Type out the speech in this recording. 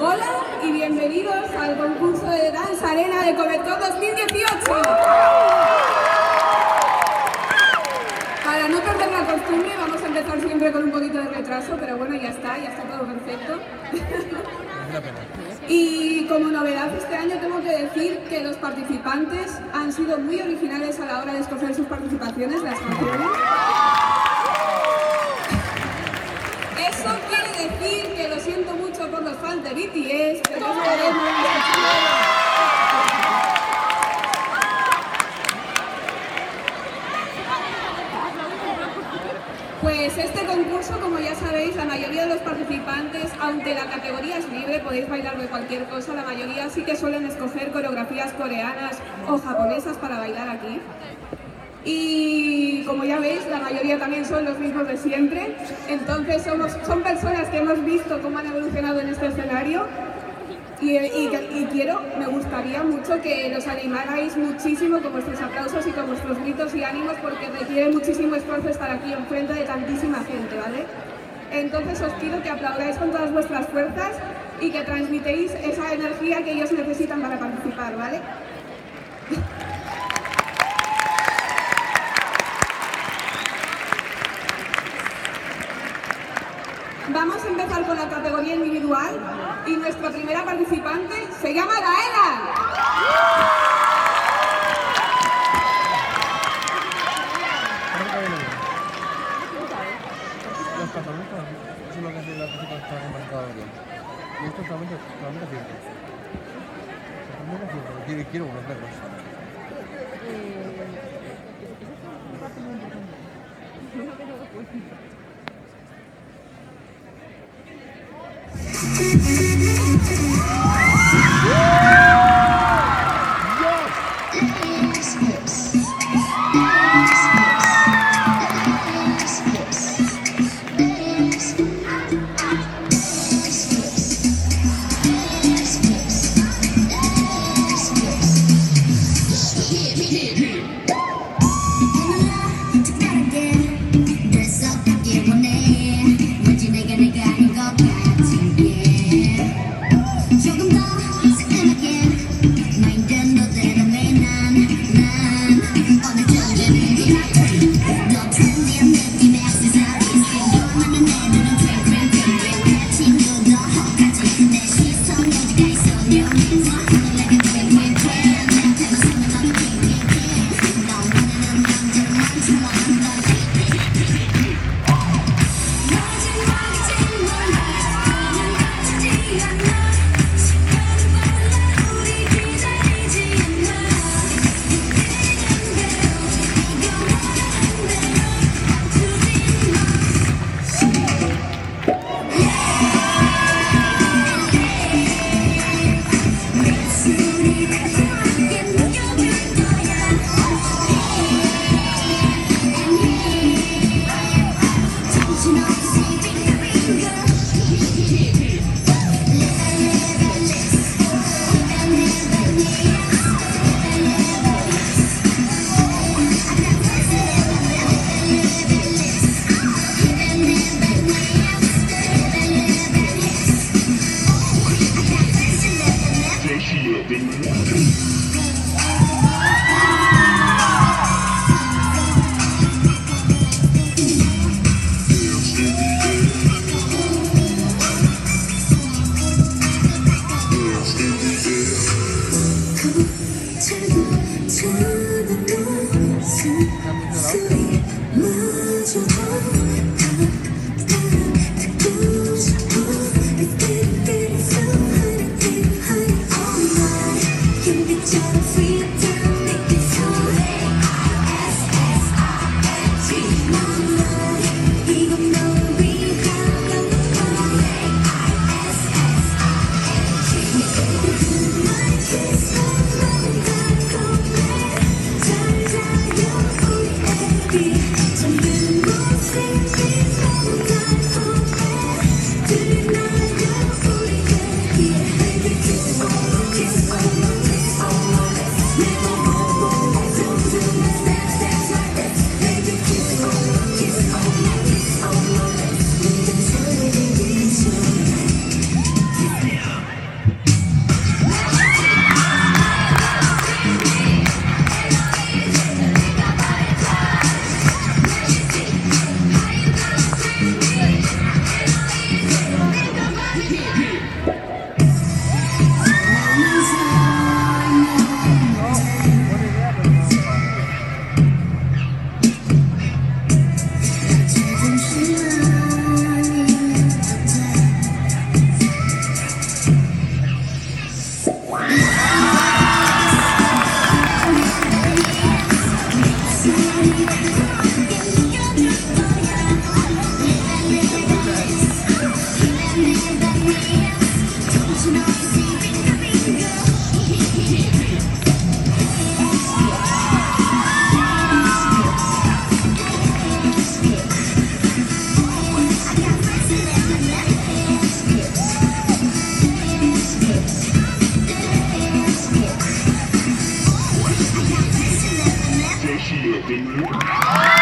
Hola y bienvenidos al concurso de Dance Arena de Cometcon 2018. Para no perder la costumbre vamos a empezar siempre con un poquito de retraso, pero bueno, ya está todo perfecto. Y como novedad este año tengo que decir que los participantes han sido muy originales a la hora de escoger sus participaciones, las canciones. Eso quiere decir que lo siento mucho por los fans de BTS, pero no queremos Pues este concurso, como ya sabéis, la mayoría de los participantes, aunque la categoría es libre, podéis bailar de cualquier cosa, la mayoría sí que suelen escoger coreografías coreanas o japonesas para bailar aquí. Y como ya veis, la mayoría también son los mismos de siempre, entonces son personas que hemos visto cómo han evolucionado en este escenario. Me gustaría mucho que nos animarais muchísimo con vuestros aplausos y con vuestros gritos y ánimos, porque requiere muchísimo esfuerzo estar aquí enfrente de tantísima gente, ¿vale? Entonces os pido que aplaudáis con todas vuestras fuerzas y que transmitéis esa energía que ellos necesitan para participar, ¿vale? Vamos a empezar con la categoría individual y nuestra primera participante se llama Daela. Yes,